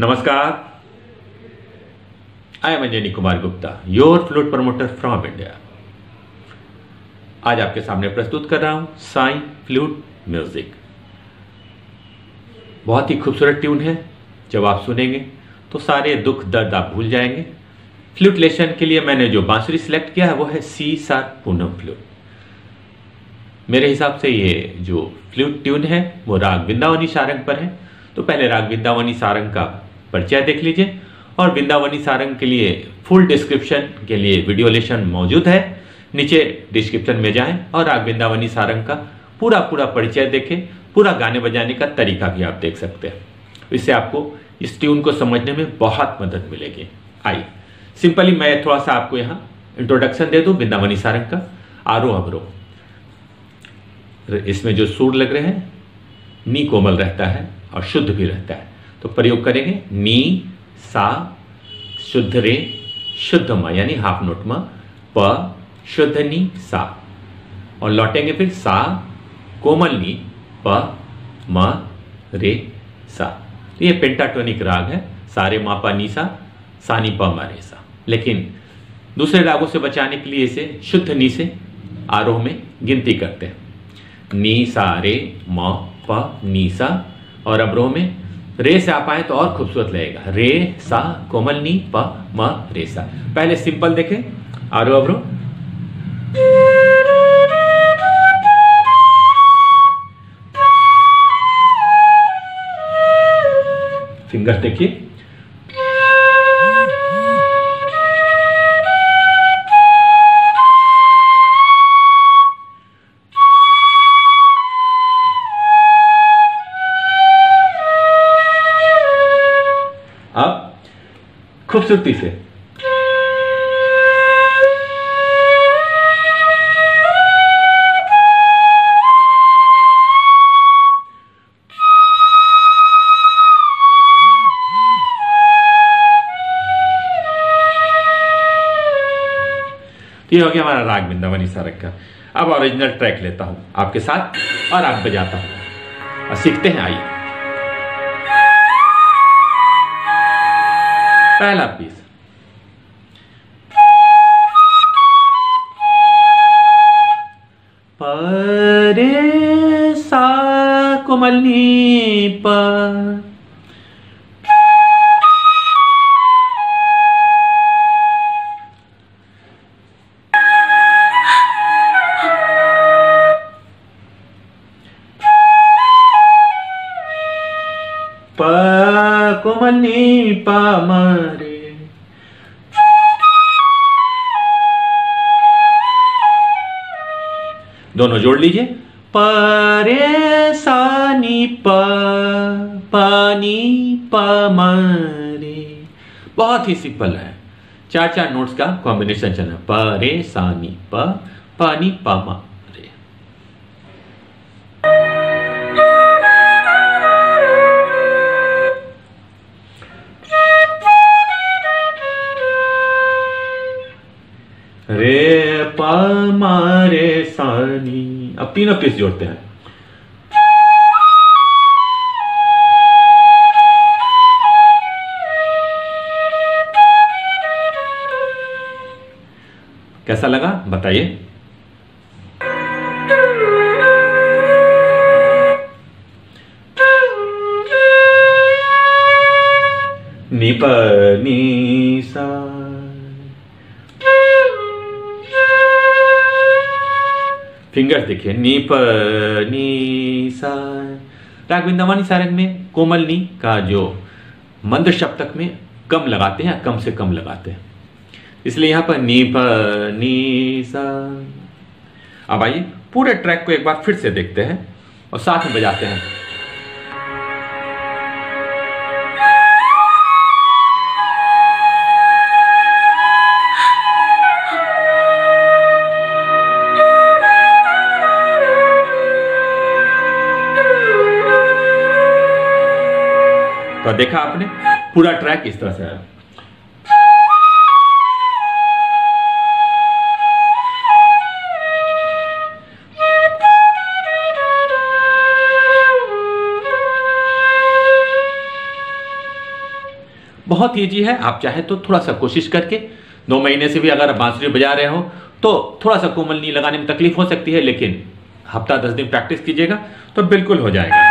नमस्कार, I am Anjani Kumar Gupta, your flute promoter from India. आज आपके सामने प्रस्तुत कर रहा हूं साई फ्लूट म्यूजिक। बहुत ही खूबसूरत ट्यून है। जब आप सुनेंगे तो सारे दुख दर्द आप भूल जाएंगे। फ्लूट लेसन के लिए मैंने जो बांसुरी सिलेक्ट किया है वो है C-शार्प पूनम फ्लूट। मेरे हिसाब से ये जो फ्लूट ट्यून है वो राग वृंदावनी सारंग पर है। तो पहले राग वृंदावनी सारंग का परिचय देख लीजिए और वृंदावनी सारंग के लिए फुल डिस्क्रिप्शन के लिए वीडियो लेसन मौजूद है, नीचे डिस्क्रिप्शन में जाएं और राग वृंदावनी सारंग का पूरा परिचय देखें। पूरा गाने बजाने का तरीका भी आप देख सकते हैं। इससे आपको इस ट्यून को समझने में बहुत मदद मिलेगी। आइए सिंपली मैं थोड़ा सा आपको यहाँ इंट्रोडक्शन दे दूँ वृंदावनी सारंग का। आरो अवरो, इसमें जो सुर लग रहे हैं नी कोमल रहता है और शुद्ध भी रहता है। तो प्रयोग करेंगे नी सा शुद्ध रे शुद्ध मा यानी हाफ नोट मा प शुद्ध नी सा और लौटेंगे फिर सा कोमल नी प मा रे सा। ये पेंटाटोनिक राग है, सारे मा पा नी सा नी पा मा रे सा। लेकिन दूसरे रागों से बचाने के लिए इसे शुद्ध नी से आरोह में गिनती करते हैं। नी सा रे म प नी सा और अवरोह में रे से आ पाए तो और खूबसूरत लगेगा। रे सा कोमल नी प म रे सा। पहले सिंपल देखें आरोह अवरोह। फिंगर्स देखिए, खूबसूरती से ये हो गया हमारा राग वृंदावनी सारंग का। अब ओरिजिनल ट्रैक लेता हूं आपके साथ और आप बजाता हूं और सीखते हैं। आइए पहला पीस प रे सा कोमल नी प कोमल नी पा मा रे दोनों जोड़ लीजिए। प रे सा नी पा पा नी पा मा रे। बहुत ही सिंपल है, चार नोट्स का कॉम्बिनेशन चलना। प रे सा नी पा पा नी पा मा। रे पा मा रे सा नी। अब तीनों पीस जोड़ते हैं। कैसा लगा बताइए। नी पा नी सा फिंगर्स देखिए नी प नी सा। राग वृंदावनी सारंग में कोमल नी का जो मंद सप्तक में कम लगाते हैं, कम से कम लगाते हैं, इसलिए यहाँ पर नी प नी सा। अब आइए पूरे ट्रैक को एक बार फिर से देखते हैं और साथ में बजाते हैं। तो देखा आपने पूरा ट्रैक इस तरह से है। बहुत ईजी है। आप चाहे तो थोड़ा सा कोशिश करके 2 महीने से भी अगर बांसुरी बजा रहे हो तो थोड़ा सा कोमलनी लगाने में तकलीफ हो सकती है, लेकिन हफ्ता 10 दिन प्रैक्टिस कीजिएगा तो बिल्कुल हो जाएगा।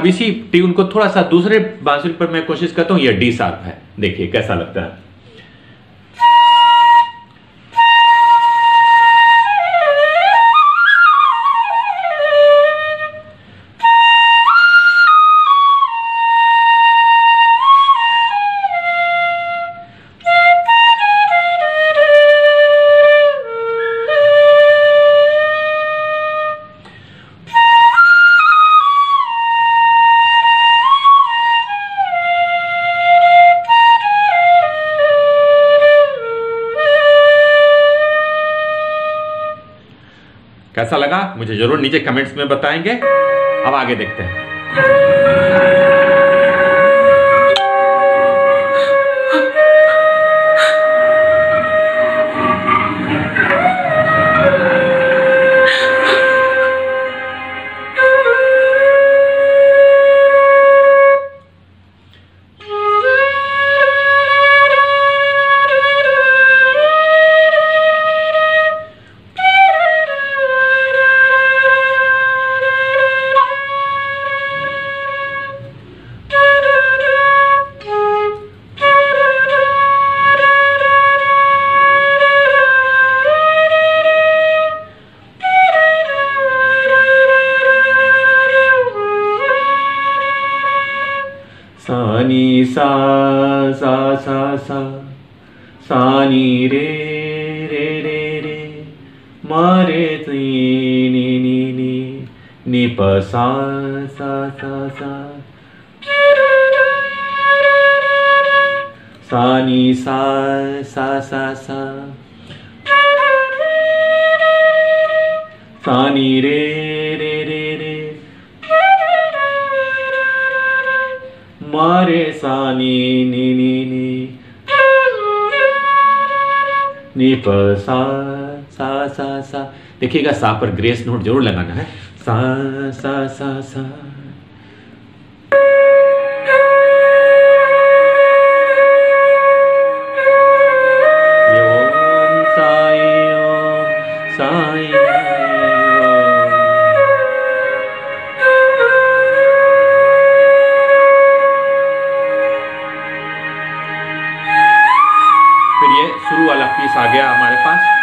अब इसी ट्यून को थोड़ा सा दूसरे बांसुरी पर मैं कोशिश करता हूं। यह डी शार्प है, देखिए कैसा लगता है। कैसा लगा मुझे जरूर नीचे कमेंट्स में बताएंगे। अब आगे देखते हैं। सानी रे रे रे रे मारे ती नी नी नी नी प सा सा सा सा सानी सा सा सा सा सानी रे रे रे रे मारे सानी नी नी नी नी पर सा सा सा सा। देखिएगा सा पर ग्रेस नोट जरूर लगाना है। सा सा सा सा ये ओम साई ओम साई शुरू वाला पीस आ गया हमारे पास।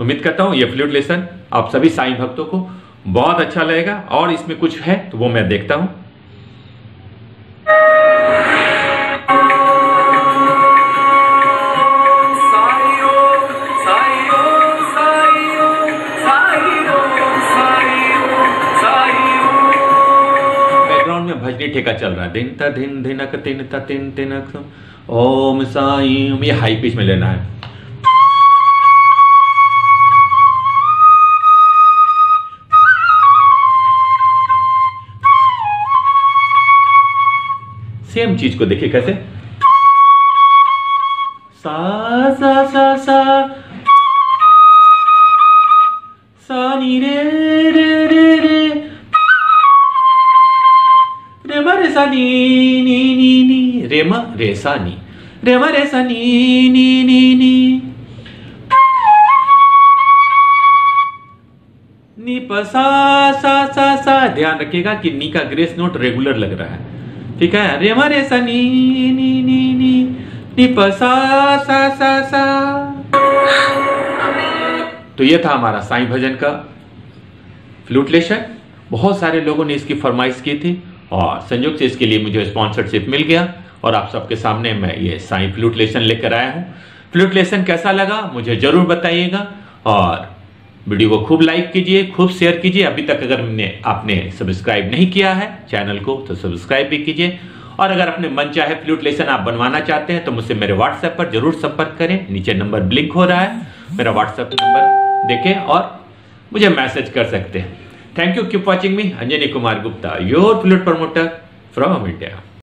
उम्मीद करता हूँ ये फ्लूट लेसन आप सभी साईं भक्तों को बहुत अच्छा लगेगा, और इसमें कुछ है तो वो मैं देखता हूँ। बैकग्राउंड में भजनी ठेका चल रहा है। दिन त धिन धिनक तिन त तिन तिनक ओम साई ओम। ये हाई पिच में लेना है। सेम चीज को देखिए कैसे सा सा सा सा सानी रे रे रे रे रेमा रे सा नी नी नी नी रेमा रे सा नी रेमा रे सा नी नी नी नी नी प सा सा सा सा। ध्यान रखिएगा कि नी का ग्रेस नोट रेगुलर लग रहा है, ठीक है। रे मारे सा नी नी नी नी नी प सा सा सा सा। तो ये था हमारा साईं भजन का फ्लूटलेस है। बहुत सारे लोगों ने इसकी फरमाइश की थी और संयोग से इसके लिए मुझे स्पॉन्सरशिप मिल गया और आप सबके सामने मैं ये साई फ्लूट लेसन लेकर आया हूँ। फ्लूट लेसन कैसा लगा मुझे जरूर बताइएगा और वीडियो को खूब लाइक कीजिए, खूब शेयर कीजिए। अभी तक अगर आपने सब्सक्राइब नहीं किया है चैनल को तो सब्सक्राइब भी कीजिए और अगर अपने मन चाहे फ्लूट लेसन आप बनवाना चाहते हैं तो मुझसे मेरे व्हाट्सएप पर जरूर संपर्क करें। नीचे नंबर ब्लिंक हो रहा है, मेरा व्हाट्सएप नंबर देखें और मुझे मैसेज कर सकते हैं। Thank you. Keep watching me, Anjani Kumar Gupta, your flute promoter from India.